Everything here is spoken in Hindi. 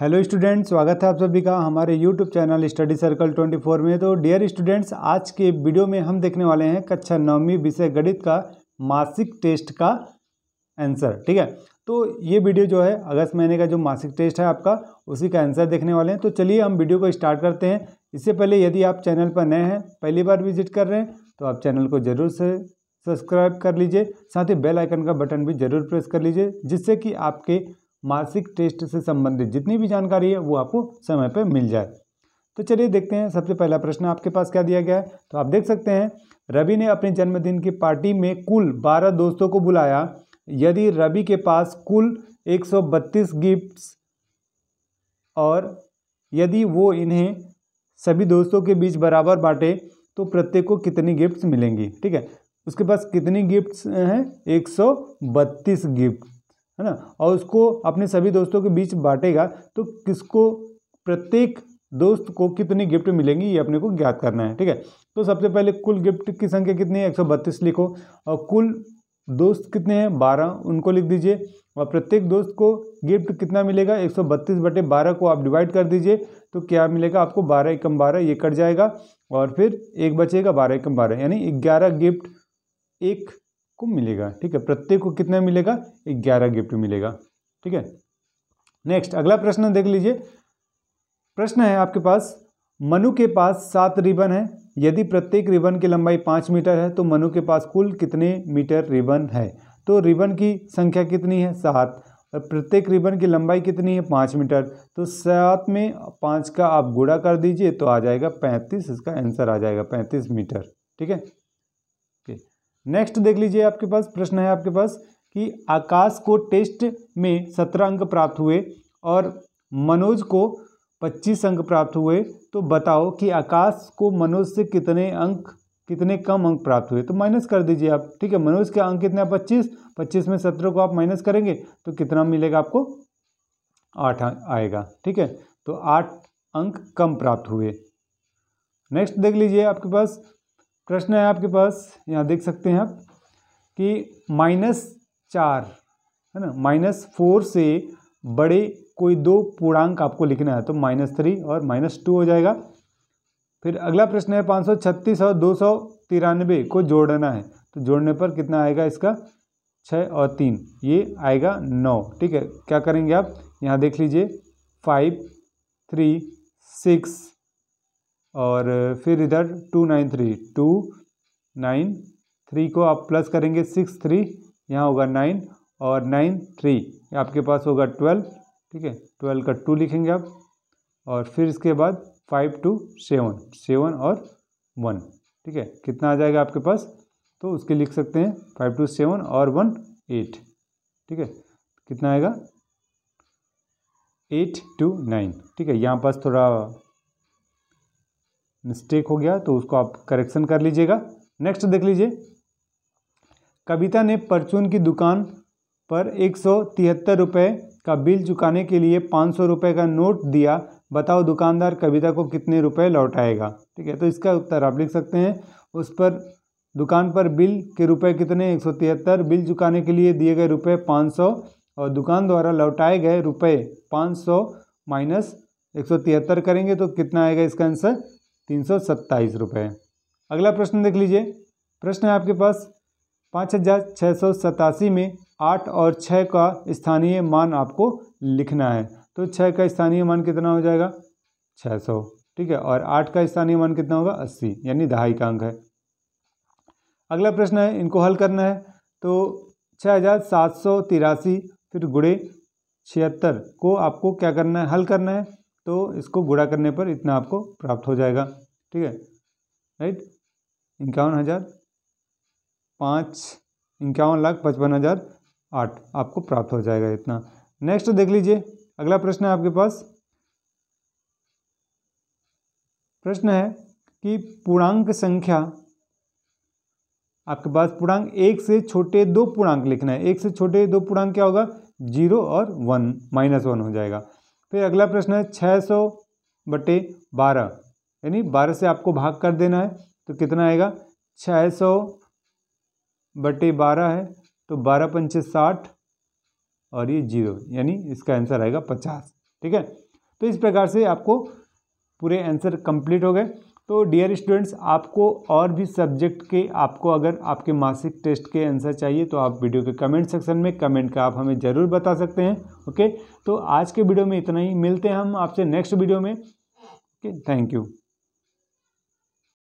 हेलो स्टूडेंट्स, स्वागत है आप सभी का हमारे यूट्यूब चैनल स्टडी सर्कल 24 में। तो डियर स्टूडेंट्स, आज के वीडियो में हम देखने वाले हैं कक्षा 9वीं विषय गणित का मासिक टेस्ट का आंसर। ठीक है, तो ये वीडियो जो है अगस्त महीने का जो मासिक टेस्ट है आपका, उसी का आंसर देखने वाले हैं। तो चलिए हम वीडियो को स्टार्ट करते हैं। इससे पहले यदि आप चैनल पर नए हैं, पहली बार विजिट कर रहे हैं, तो आप चैनल को ज़रूर से सब्सक्राइब कर लीजिए, साथ ही बेल आइकन का बटन भी ज़रूर प्रेस कर लीजिए, जिससे कि आपके मासिक टेस्ट से संबंधित जितनी भी जानकारी है वो आपको समय पर मिल जाए। तो चलिए देखते हैं सबसे पहला प्रश्न आपके पास क्या दिया गया है। तो आप देख सकते हैं, रवि ने अपने जन्मदिन की पार्टी में कुल 12 दोस्तों को बुलाया। यदि रवि के पास कुल 132 गिफ्ट्स और यदि वो इन्हें सभी दोस्तों के बीच बराबर बांटे तो प्रत्येक को कितनी गिफ्ट्स मिलेंगी। ठीक है, उसके पास कितनी गिफ्ट्स हैं, 132 गिफ्ट है ना, और उसको अपने सभी दोस्तों के बीच बांटेगा तो किसको, प्रत्येक दोस्त को कितनी गिफ्ट मिलेंगी, ये अपने को ज्ञात करना है। ठीक है, तो सबसे पहले कुल गिफ्ट की संख्या कितनी है, 132 लिखो, और कुल दोस्त कितने हैं, 12, उनको लिख दीजिए, और प्रत्येक दोस्त को गिफ्ट कितना मिलेगा, 132/12 को आप डिवाइड कर दीजिए तो क्या मिलेगा आपको, 12 × 12 ये कट जाएगा और फिर 1 बचेगा, 12 × 12 यानी 11 गिफ्ट एक को मिलेगा। ठीक है, प्रत्येक को कितना मिलेगा, 11 गिफ्ट मिलेगा। ठीक है, नेक्स्ट अगला प्रश्न देख लीजिए। प्रश्न है आपके पास, मनु के पास 7 रिबन है। यदि प्रत्येक रिबन की लंबाई 5 मीटर है तो मनु के पास कुल कितने मीटर रिबन है। तो रिबन की संख्या कितनी है, 7, और प्रत्येक रिबन की लंबाई कितनी है, 5 मीटर, तो 7 में 5 का आप गुणा कर दीजिए तो आ जाएगा 35, इसका आंसर आ जाएगा 35 मीटर। ठीक है, नेक्स्ट देख लीजिए आपके पास प्रश्न है आपके पास कि आकाश को टेस्ट में 17 अंक प्राप्त हुए और मनोज को 25 अंक प्राप्त हुए, तो बताओ कि आकाश को मनोज से कितने कम अंक प्राप्त हुए। तो माइनस कर दीजिए आप। ठीक है, मनोज के अंक कितने हैं, 25 में 17 को आप माइनस करेंगे तो कितना मिलेगा आपको, 8 आएगा। ठीक है, तो 8 अंक कम प्राप्त हुए। नेक्स्ट देख लीजिए आपके पास प्रश्न है आपके पास, यहाँ देख सकते हैं आप कि -4 है ना, -4 से बड़े कोई दो पूर्णांक आपको लिखना है, तो -3 और -2 हो जाएगा। फिर अगला प्रश्न है 536 और 293 को जोड़ना है, तो जोड़ने पर कितना आएगा इसका, 6 और 3 ये आएगा 9। ठीक है, क्या करेंगे आप, यहाँ देख लीजिए 5, 3, 6 और फिर इधर 293 को आप प्लस करेंगे, 6, 3 यहाँ होगा 9 और 9, 3 आपके पास होगा 12। ठीक है, 12 का 2 लिखेंगे आप, और फिर इसके बाद 5, 2, 7 और 1। ठीक है, कितना आ जाएगा आपके पास, तो उसके लिख सकते हैं 5, 2, 7 और 1, 8। ठीक है, कितना आएगा, 8, 2, 9। ठीक है, यहाँ पास थोड़ा मिस्टेक हो गया तो उसको आप करेक्शन कर लीजिएगा। नेक्स्ट देख लीजिए, कविता ने परचून की दुकान पर 173 रुपये का बिल चुकाने के लिए 500 रुपये का नोट दिया, बताओ दुकानदार कविता को कितने रुपए लौटाएगा। ठीक है, तो इसका उत्तर आप लिख सकते हैं, उस पर दुकान पर बिल के रुपए कितने, 173, बिल चुकाने के लिए दिए गए रुपये 500 और दुकान द्वारा लौटाए गए रुपये 500 माइनस 173 करेंगे तो कितना आएगा इसका आंसर, 327 रुपये। अगला प्रश्न देख लीजिए। प्रश्न है आपके पास 5687 में 8 और 6 का स्थानीय मान आपको लिखना है, तो 6 का स्थानीय मान कितना हो जाएगा, 600। ठीक है, और 8 का स्थानीय मान कितना होगा, 80, यानी दहाई का अंक है। अगला प्रश्न है, इनको हल करना है, तो 6783 फिर गुणे 76 को आपको क्या करना है, हल करना है, तो इसको गुणा करने पर इतना आपको प्राप्त हो जाएगा। ठीक है, राइट, 51,55,55,008 आपको प्राप्त हो जाएगा इतना। नेक्स्ट देख लीजिए, अगला प्रश्न है आपके पास। प्रश्न है कि पूर्णांक संख्या आपके पास, पूर्णांक 1 से छोटे 2 पूर्णांक लिखना है। 1 से छोटे 2 पूर्णांक क्या होगा, 0 और 1, -1 हो जाएगा। फिर अगला प्रश्न है 600/12 यानी 12 से आपको भाग कर देना है, तो कितना आएगा, 600/12 है तो 12 पंचे 60 और ये 0 यानी इसका आंसर आएगा 50। ठीक है। तो इस प्रकार से आपको पूरे आंसर कंप्लीट हो गए। तो डियर स्टूडेंट्स, आपको और भी सब्जेक्ट के आपको अगर आपके मासिक टेस्ट के आंसर चाहिए तो आप वीडियो के कमेंट सेक्शन में कमेंट का आप हमें ज़रूर बता सकते हैं। ओके, तो आज के वीडियो में इतना ही, मिलते हैं हम आपसे नेक्स्ट वीडियो में। Okay, thank you.